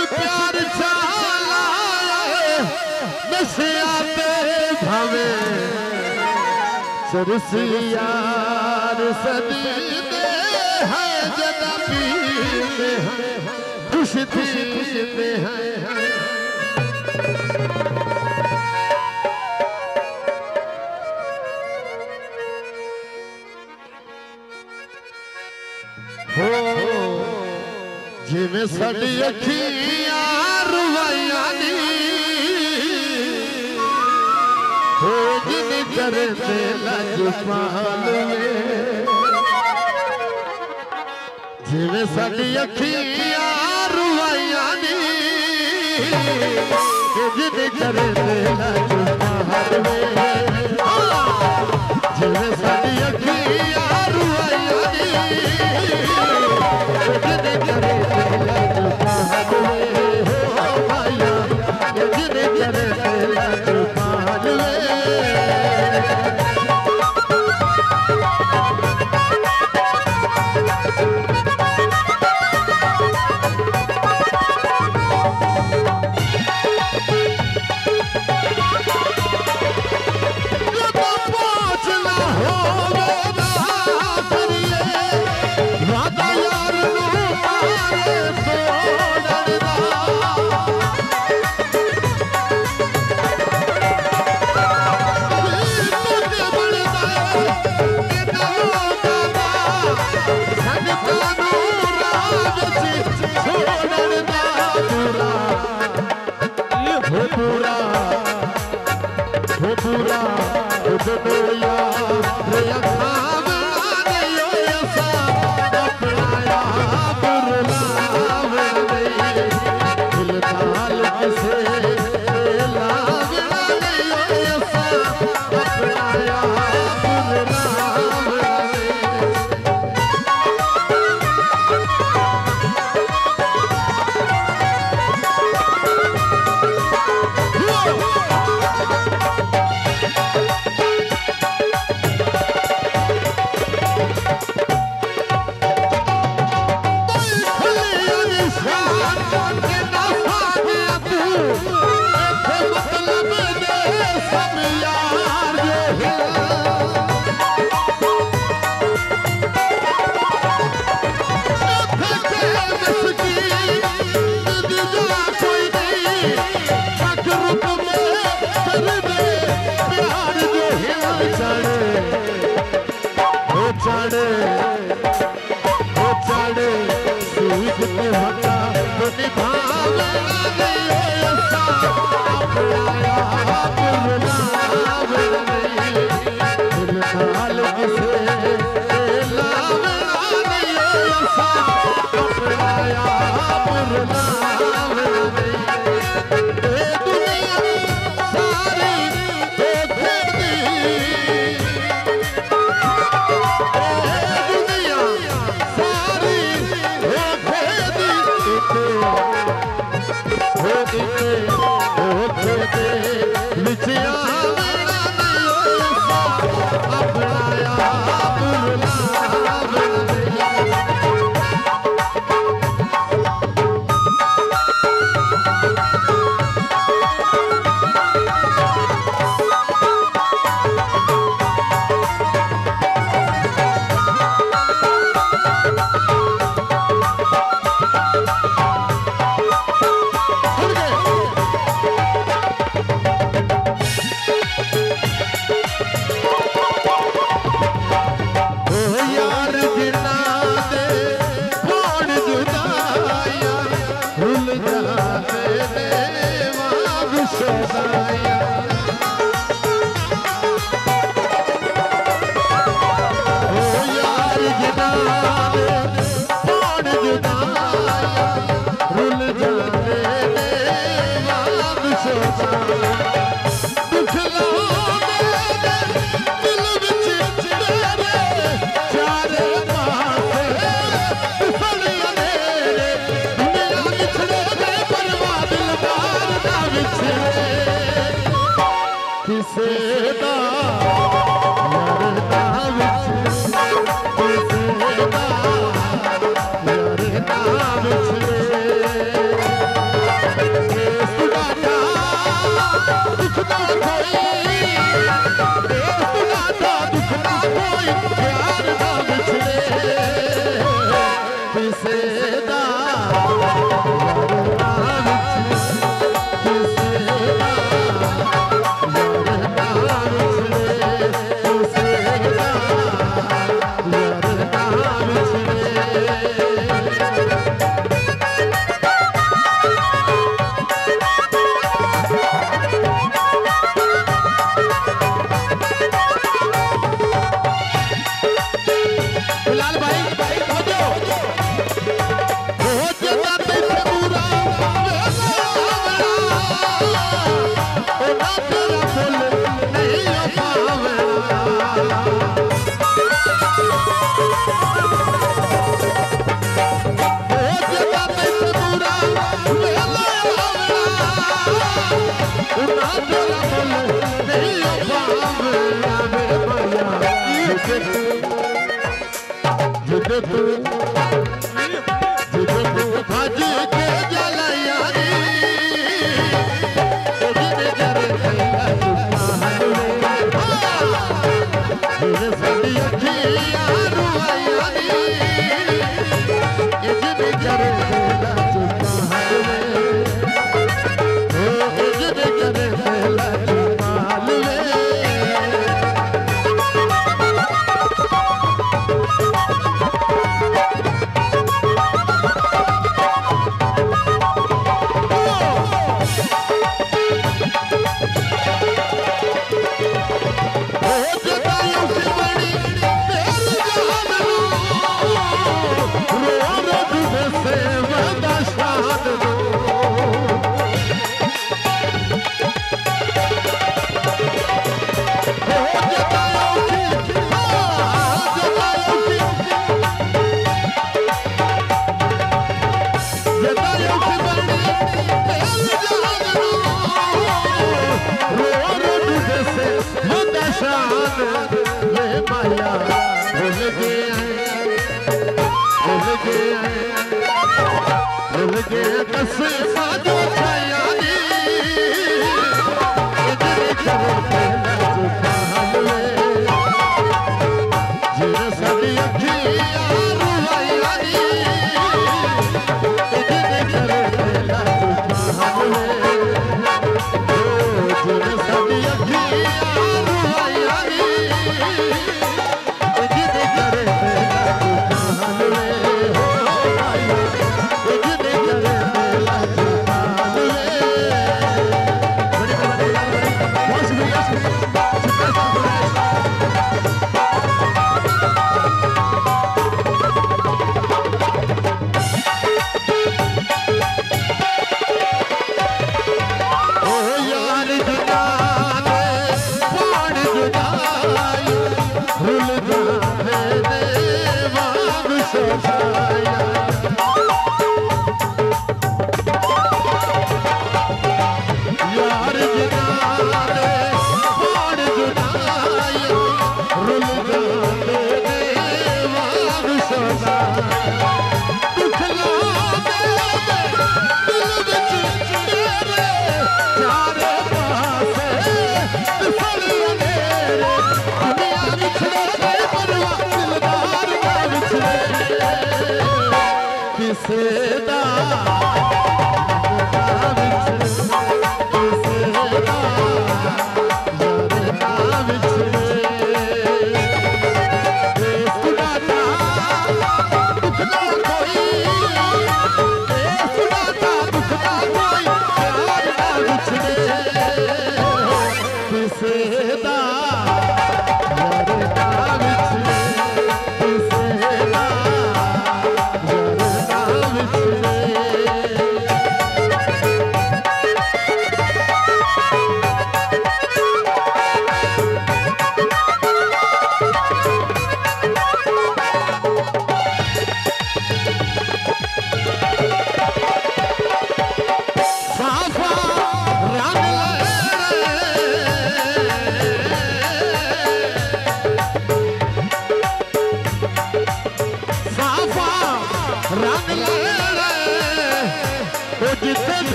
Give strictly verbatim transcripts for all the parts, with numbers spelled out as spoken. प्यार चाला नसिया तेरे भवे सरसियार सदी में है जदा पीते हैं खुश थीते हैं जिमें साड़ी अखियां रुवाइयां नी हो जिन करते लजपाल में जिमें साड़ी अखियां रुवाइयां नी हो जिन करते लजपाल में जिमें साड़ी अखियां रुवाइयां नी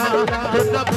सखियारो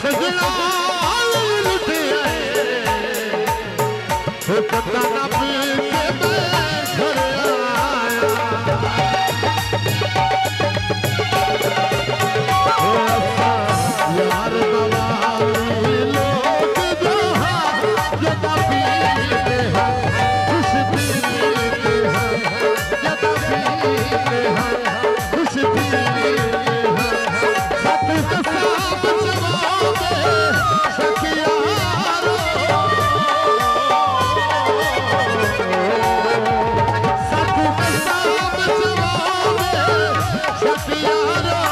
सजना लुट आए पता ना पी के मैं घर आया यार नवारी लोग जो है जदा पीते हैं खुश पीते हैं जदा पीते हैं खुश पीते हैं साथ साथ जवाबे सखिया रो साथ साथ जवाबे सखिया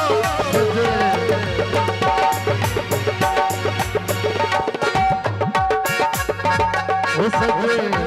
सजे।